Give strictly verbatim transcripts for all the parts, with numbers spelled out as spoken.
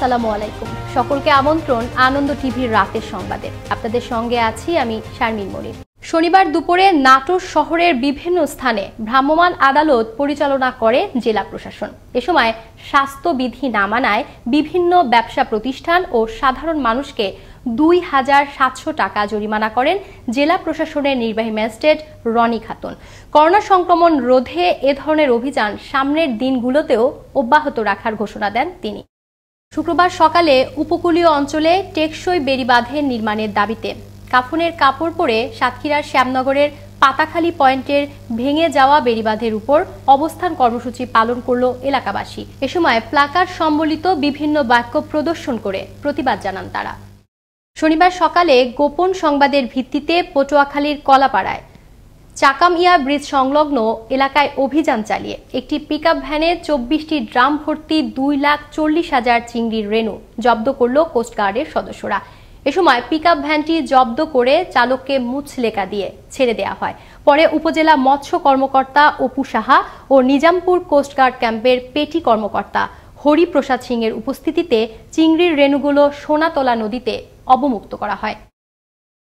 আসসালামু আলাইকুম, সকলকে আমন্ত্রণ আনন্দ টিভির রাতের সংবাদে। আপনাদের সঙ্গে আছি আমি শারমিন মনির। শনিবার দুপুরে নাটোর শহরের বিভিন্ন স্থানে ভ্রাম্যমাণ আদালত পরিচালনা করে জেলা প্রশাসন। এ সময় স্বাস্থ্যবিধি না মানায় বিভিন্ন ব্যবসা প্রতিষ্ঠান ও সাধারণ মানুষকে দুই হাজার সাতশো টাকা জরিমানা করেন জেলা প্রশাসনের নির্বাহী ম্যাজিস্ট্রেট রনি খাতুন। করোনা সংক্রমণ রোধে এ ধরনের অভিযান সামনের দিনগুলোতেও অব্যাহত রাখার ঘোষণা দেন তিনি। শুক্রবার সকালে উপকূলীয় অঞ্চলে টেকসই বেড়িবাঁধের নির্মাণের দাবিতে কাফনের কাপড় পরে সাতক্ষীরার শ্যামনগরের পাতাখালী পয়েন্টের ভেঙে যাওয়া বেড়িবাঁধের উপর অবস্থান কর্মসূচি পালন করল এলাকাবাসী। এ সময় প্ল্যাকার্ড সম্বলিত বিভিন্ন বাক্য প্রদর্শন করে প্রতিবাদ জানান তারা। শনিবার সকালে গোপন সংবাদের ভিত্তিতে পটুয়াখালীর কলাপাড়ায় চাকামিয়া ব্রিজ সংলগ্ন এলাকায় অভিযান চালিয়ে একটি পিকআপ ভ্যানে চব্বিশটি ড্রাম ভর্তি দুই লাখ চল্লিশ হাজার চিংড়ির রেণু জব্দ করল কোস্টগার্ডের সদস্যরা। এ সময় পিকআপ ভ্যানটি জব্দ করে চালককে মুচলেকা দিয়ে ছেড়ে দেওয়া হয়। পরে উপজেলা মৎস্য কর্মকর্তা অপু সাহা ও নিজামপুর কোস্টগার্ড ক্যাম্পের পেটি কর্মকর্তা হরিপ্রসাদ সিং এর উপস্থিতিতে চিংড়ির রেণুগুলো সোনাতলা নদীতে অবমুক্ত করা হয়।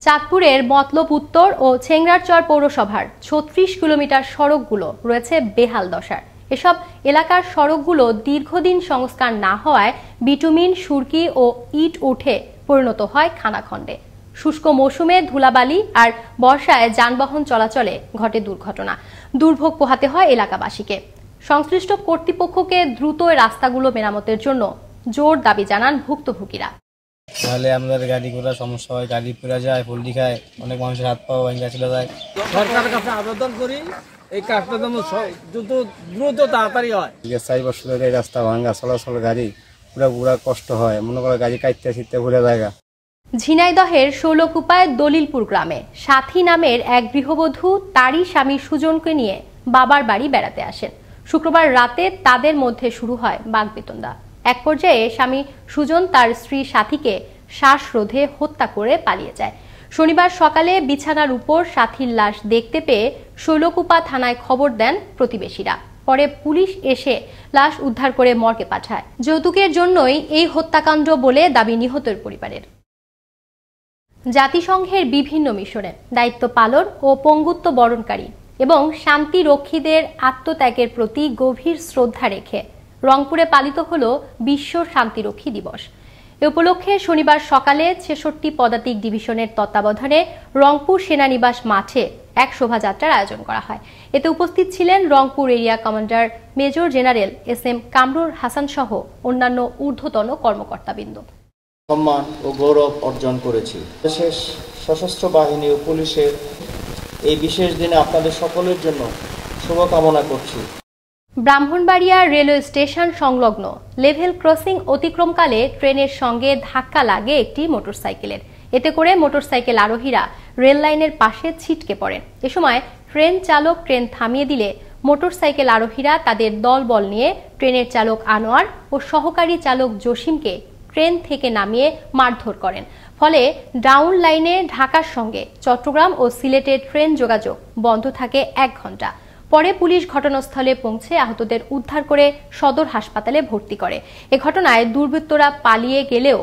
চাঁদপুরের মতলব উত্তর ও ছেংরারচর পৌরসভার ছত্রিশ কিলোমিটার সড়কগুলো রয়েছে বেহাল দশার। এসব এলাকার সড়কগুলো দীর্ঘদিন সংস্কার না হওয়ায় বিটুমিন, সুরকি ও ইট উঠে পরিণত হয় খানাখণ্ডে। শুষ্ক মৌসুমে ধুলাবালি আর বর্ষায় যানবাহন চলাচলে ঘটে দুর্ঘটনা, দুর্ভোগ পোহাতে হয় এলাকাবাসীকে। সংশ্লিষ্ট কর্তৃপক্ষকে দ্রুত রাস্তাগুলো মেরামতের জন্য জোর দাবি জানান ভুক্তভোগীরা। তাহলে আমাদের গাড়ি ঘোড়া সমস্যা হয়, গাড়ি পুড়ে যায়, পল্টি খায়, অনেক মানুষের হাত পা ভাঙা চলে যায়। সরকারের কাছে আবেদন করি এই কাজটা যেন দ্রুত দ্রুত তাড়াতাড়ি হয়। চার বছর ধরে এই রাস্তা ভাঙা, চলাচল গাড়ি পুরা পুরা কষ্ট হয়, মনে করো গাড়ি কাটতে শিখতে ভুলে জায়গা। ঝিনাইদহের ষোলকুপায় দলিলপুর গ্রামে সাথী নামের এক গৃহবধূ তারই স্বামী সুজনকে নিয়ে বাবার বাড়ি বেড়াতে আসেন। শুক্রবার রাতে তাদের মধ্যে শুরু হয় বাগবিতণ্ডা। এক পর্যায়ে স্বামী সুজন তার স্ত্রী সাথীকে শ্বাসরোধে হত্যা করে পালিয়ে যায়। শনিবার সকালে বিছানার উপর সাথীর লাশ দেখতে পেয়ে শৈলকুপা থানায় খবর দেন প্রতিবেশীরা। পরে পুলিশ এসে লাশ উদ্ধার করে মর্গে পাঠায়। যৌতুকের জন্যই এই হত্যাকাণ্ড বলে দাবি নিহতের পরিবারের। জাতিসংঘের বিভিন্ন মিশনে দায়িত্ব পালন ও পঙ্গুত্ব বরণকারী এবং শান্তি রক্ষীদের আত্মত্যাগের প্রতি গভীর শ্রদ্ধা রেখে রংপুরে পালিত হল বিশ্ব শান্তিরক্ষী দিবস। এ উপলক্ষে শনিবার সকালে ছেষট্টি পদাতিক ডিভিশনের তত্ত্বাবধানে রংপুর সেনানিবাস মাঠে এক শোভাযাত্রার আয়োজন করা হয়। এতে উপস্থিত ছিলেন Rangpur area commander major general S M Kamrul Hasan সহ অন্যান্য ঊর্ধ্বতন কর্মকর্তাবৃন্দ। সম্মান ও গৌরব অর্জন করেছি। বিশেষ সশস্ত্র বাহিনী ও পুলিশের এই বিশেষ দিনে আপনাদের সকলের জন্য শুভকামনা করছি। ব্রাহ্মণবাড়িয়া রেলওয়ে স্টেশন সংলগ্ন লেভেল ক্রসিং অতিক্রমকালে ট্রেনের সঙ্গে ধাক্কা লাগে একটি মোটরসাইকেলের। এতে করে মোটরসাইকেল আরোহীরা রেল লাইনের পাশে ছিটকে পড়েন। এ সময় ট্রেন চালক ট্রেন থামিয়ে দিলে মোটরসাইকেল আরোহীরা তাদের দলবল নিয়ে ট্রেনের চালক আনোয়ার ও সহকারী চালক জসিমকে ট্রেন থেকে নামিয়ে মারধর করেন। ফলে ডাউন লাইনে ঢাকার সঙ্গে চট্টগ্রাম ও সিলেটের ট্রেন যোগাযোগ বন্ধ থাকে এক ঘন্টা। পরে পুলিশ ঘটনাস্থলে পৌঁছে আহতদের উদ্ধার করে সদর হাসপাতালে ভর্তি করে। এ ঘটনায় দুর্বৃত্তরা পালিয়ে গেলেও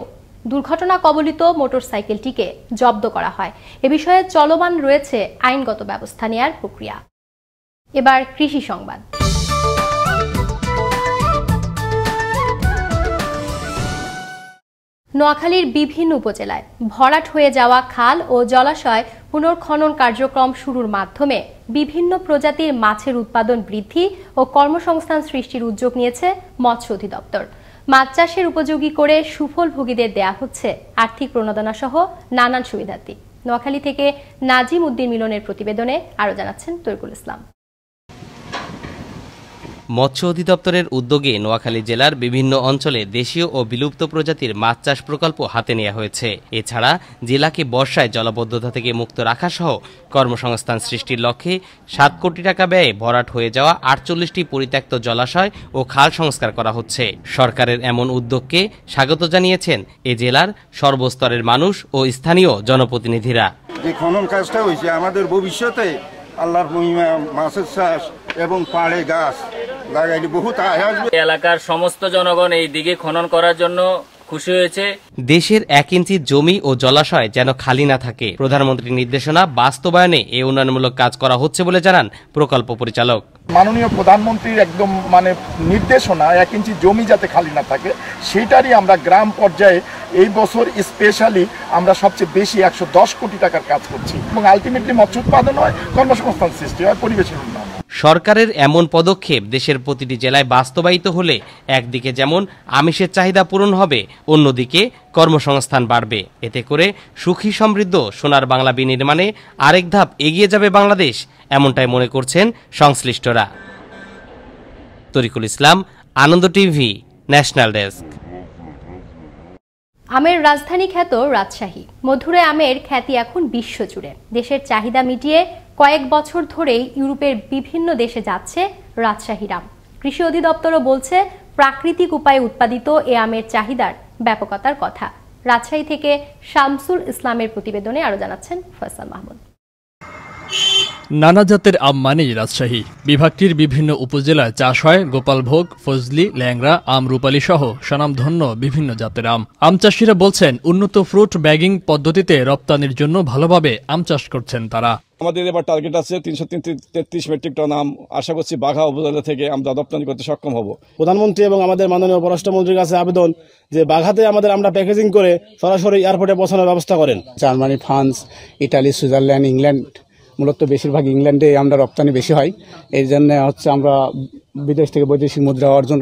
দুর্ঘটনা কবলিত মোটরসাইকেলটিকে জব্দ করা হয়। এ বিষয়ে চলমান রয়েছে আইনগত ব্যবস্থা নেয়ার প্রক্রিয়া। এবার কৃষি সংবাদ। নোয়াখালীর বিভিন্ন উপজেলায় ভরাট হয়ে যাওয়া খাল ও জলাশয় পুনর্খনন কার্যক্রম শুরুর মাধ্যমে বিভিন্ন প্রজাতির মাছের উৎপাদন বৃদ্ধি ও কর্মসংস্থান সৃষ্টির উদ্যোগ নিয়েছে মৎস্য অধিদপ্তর। মাছ চাষের উপযোগী করে সুফলভোগীদের দেয়া হচ্ছে আর্থিক প্রণোদনা সহ নানান সুবিধাদি। নোয়াখালী থেকে নাজিম উদ্দিন মিলনের প্রতিবেদনে আরও জানাচ্ছেন তরিকুল ইসলাম। মৎস্য অধিদপ্তরের উদ্যোগে নোয়াখালী জেলার বিভিন্ন অঞ্চলে দেশীয় ও বিলুপ্ত প্রজাতির মাছ চাষ প্রকল্প হাতে নেওয়া হয়েছে। এছাড়া জেলাকে বর্ষায় জলাবদ্ধতা থেকে মুক্ত রাখা সহ কর্মসংস্থান সৃষ্টির লক্ষ্যে সাত কোটি টাকা ব্যয়ে ভরাট হয়ে যাওয়া আটচল্লিশটি পরিত্যক্ত জলাশয় ও খাল সংস্কার করা হচ্ছে। সরকারের এমন উদ্যোগকে স্বাগত জানিয়েছেন এ জেলার সর্বস্তরের মানুষ ও স্থানীয় জনপ্রতিনিধিরা। যে খনন কাজটা হয়েছে আমাদের ভবিষ্যতে আল্লাহর মহিমা মাছের চাষ এবং পাড়ে গাছ লাগাইলে বহুত আয় আসবে। এলাকার সমস্ত জনগণ এই দিকে খনন করার জন্য খুশি হয়েছে। দেশের এক ইঞ্চি জমি ও জলাশয় যেন খালি না থাকে, প্রধানমন্ত্রীর নির্দেশনা বাস্তবায়নে এই উন্নয়নমূলক কাজ করা হচ্ছে বলে জানান প্রকল্প পরিচালক। মাননীয় প্রধানমন্ত্রীর একদম মানে নির্দেশনা এক ইঞ্চি জমি যাতে খালি না থাকে, সেটারই আমরা গ্রাম পর্যায়ে এই বছর স্পেশালি আমরা সবচেয়ে বেশি একশো দশ কোটি টাকার কাজ করছি এবং আলটিমেটলি মৎস্য উৎপাদন হয়, কর্মসংস্থান সৃষ্টি হয়, পরিবেশের উন্নয়ন। সরকারের এমন পদক্ষেপ দেশের প্রতিটি জেলায় বাস্তবায়িত হলে একদিকে যেমন আমিষের চাহিদা পূরণ হবে, অন্যদিকে কর্মসংস্থান বাড়বে। এতে করে সুখী সমৃদ্ধ সোনার বাংলা বিনির্মাণে আরেক ধাপ এগিয়ে যাবে বাংলাদেশ, এমনটাই মনে করছেন সংশ্লিষ্টরা। Tarikul Islam, Ananda TV, national desk. আমের রাজধানী খ্যাত রাজশাহী, মধুরে আমের খ্যাতি এখন বিশ্বজুড়ে। দেশের চাহিদা মিটিয়ে কয়েক বছর ধরেই ইউরোপের বিভিন্ন দেশে যাচ্ছে রাজশাহীর আম। কৃষি অধিদপ্তরও বলছে প্রাকৃতিক উপায়ে উৎপাদিত এ আমের চাহিদার ব্যাপকতার কথা। রাজশাহী থেকে শামসুল ইসলামের প্রতিবেদনে আরও জানাচ্ছেন ফয়সাল মাহমুদ। নানা জাতের আম মানেই রাজশাহী। বিভাগটির বিভিন্ন উপজেলায় চাষ হয় গোপালভোগ, ফজলি, ল্যাংরা, আম রূপালী সহ স্বনামধন্য বিভিন্ন জাতের আম। আম চাষিরা বলছেন উন্নত ফ্রুট ব্যাগিং পদ্ধতিতে রপ্তানির জন্য ভালোভাবে আম চাষ করছেন তারা। আমাদের এবার টার্গেট আছে তিনশো তেত্রিশ মেট্রিক টন আম। আশা করছি বাঘা উপজেলা থেকে আমরা রপ্তানি করতে সক্ষম হব। প্রধানমন্ত্রী এবং আমাদের মাননীয় পররাষ্ট্রমন্ত্রীর কাছে আবেদন যে বাঘাতে আমাদের আমরা প্যাকেজিং করে সরাসরি এয়ারপোর্টে পৌঁছানোর ব্যবস্থা করেন। Germany, France, Italy, Switzerland, England, মূলত বেশিরভাগ ইংল্যান্ডে আমরা রপ্তানি বেশি হয়। এই জন্য হচ্ছে আমরা বিদেশ থেকে বৈদেশিক মুদ্রা অর্জন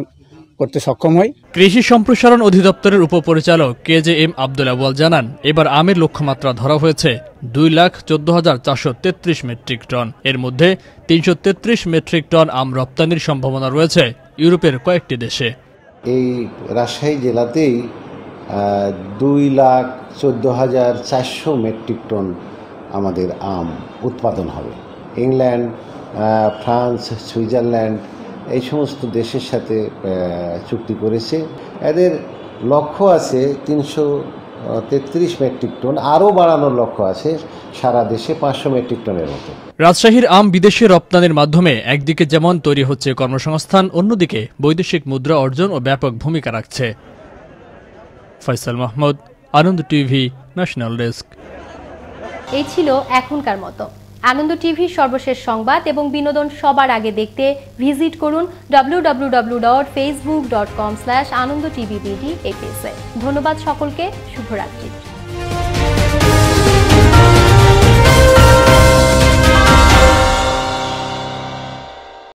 করতে সক্ষম হই। কৃষি সম্প্রসারণ অধিদপ্তরের উপপরিচালক K J M Abdul Awal জানান, এবার আমের লক্ষ্যমাত্রা ধরা হয়েছে দুই লাখ চোদ্দ হাজার চারশো তেত্রিশ মেট্রিক টন। এর মধ্যে তিনশো তেত্রিশ মেট্রিক টন আম রপ্তানির সম্ভাবনা রয়েছে ইউরোপের কয়েকটি দেশে। এই রাজশাহী জেলাতেই দুই লাখ চোদ্দ হাজার চারশো মেট্রিক টন আমাদের আম উৎপাদন হবে। ইংল্যান্ড, ফ্রান্স, সুইজারল্যান্ড এই সমস্ত দেশের সাথে চুক্তি করেছে। এদের লক্ষ্য আছে তিনশো তেত্রিশ মেট্রিক টন, আরও বাড়ানোর লক্ষ্য আছে সারা দেশে পাঁচশো মেট্রিক টনের মতো। রাজশাহীর আম বিদেশে রপ্তানির মাধ্যমে একদিকে যেমন তৈরি হচ্ছে কর্মসংস্থান, অন্যদিকে বৈদেশিক মুদ্রা অর্জন ও ব্যাপক ভূমিকা রাখছে। Faisal Mahmud, Ananda TV, national desk. এই ছিল এখনকার মতো আনন্দ টিভির সর্বশেষ সংবাদ এবং বিনোদন। সবার আগে দেখতে ভিজিট করুন W W W dot Facebook dot com slash Ananda TV BD APS এ। ধন্যবাদ সকলকে, শুভরাত্রি।